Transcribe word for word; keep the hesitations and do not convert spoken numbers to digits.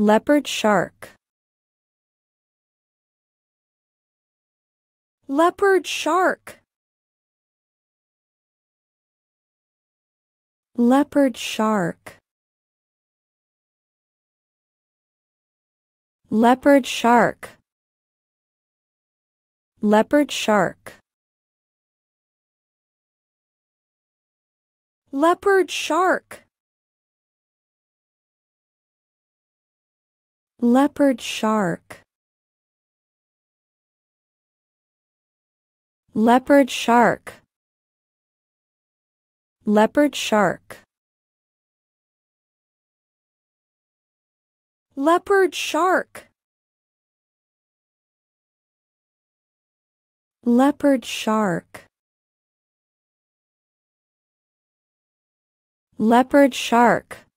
Leopard shark. Leopard shark. Leopard shark. Leopard shark. Leopard shark. Leopard shark. Leopard shark. Leopard shark. Leopard shark. Leopard shark. Leopard shark. Leopard shark.